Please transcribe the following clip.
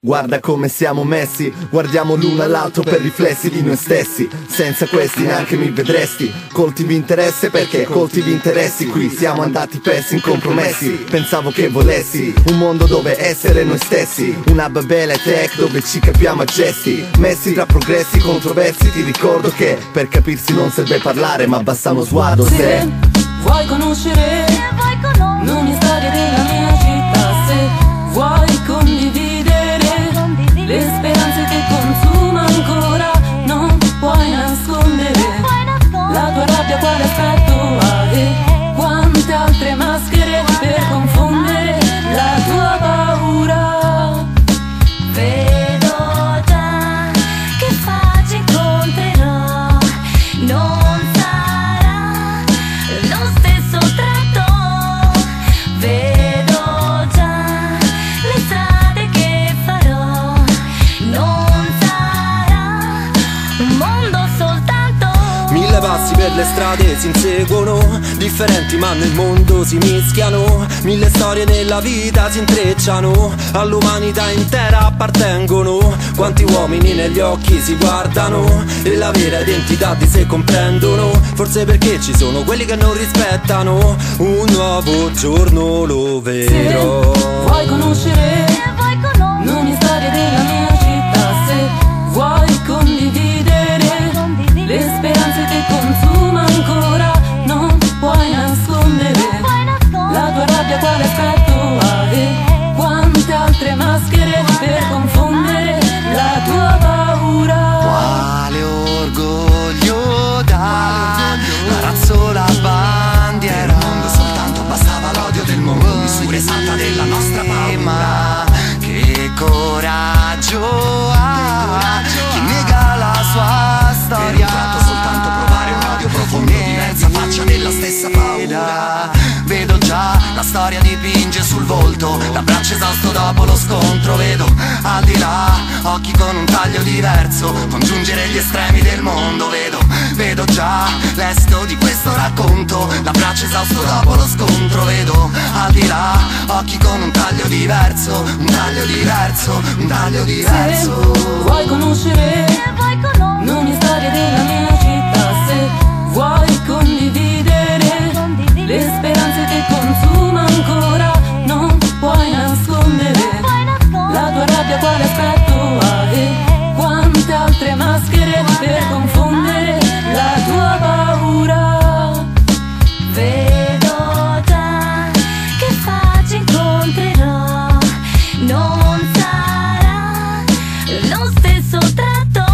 Guarda come siamo messi, guardiamo l'uno all'altro per riflessi di noi stessi. Senza questi neanche mi vedresti. Coltivi interesse perché coltivi interessi. Qui siamo andati persi in compromessi. Pensavo che volessi un mondo dove essere noi stessi, una Babele tech dove ci capiamo a gesti, messi tra progressi controversi. Ti ricordo che per capirsi non serve parlare, ma basta uno sguardo. Se vuoi conoscere l'unica storia della mia città, se vuoi condividere le speranze che consuma ancora, non puoi nascondere la tua rabbia, quale aspetto ha e quante altre maschere per confondere la tua paura. Vedo già che faccia incontrerò, non sarà lo stesso tratto. Vedo già le strade che farò, passi per le strade si inseguono, differenti ma nel mondo si mischiano, mille storie della vita si intrecciano, all'umanità intera appartengono, quanti uomini negli occhi si guardano e la vera identità di sé comprendono, forse perché ci sono quelli che non rispettano, un nuovo giorno lo vedrò. Se vuoi conoscere l'unica storia della mia città, se vuoi condividere le speranze che consuma ancora, non puoi nascondere la tua rabbia, quale aspetto ha e quante altre maschere per confondere la tua paura. Quale orgoglio dà l'arazzo, la bandiera, nel mondo soltanto bastava l'odio del mondo, misura esatta della nostra paura. Che coraggio ha chi nega la sua storia, dipinge sul volto, l'abbraccio esausto dopo lo scontro. Vedo al di là, occhi con un taglio diverso, congiungere gli estremi del mondo. Vedo già l'esito di questo racconto, l'abbraccio esausto dopo lo scontro. Vedo al di là, occhi con un taglio diverso, un taglio diverso, un taglio diverso. Se vuoi conoscere l'unica storia della mia città, se vuoi condividere le speranze che consuma ancora, non puoi nascondere la tua rabbia, quale aspetto ha e quante altre maschere per confondere la tua paura. Vedo già che faccia incontrerò, non sarà lo stesso tratto.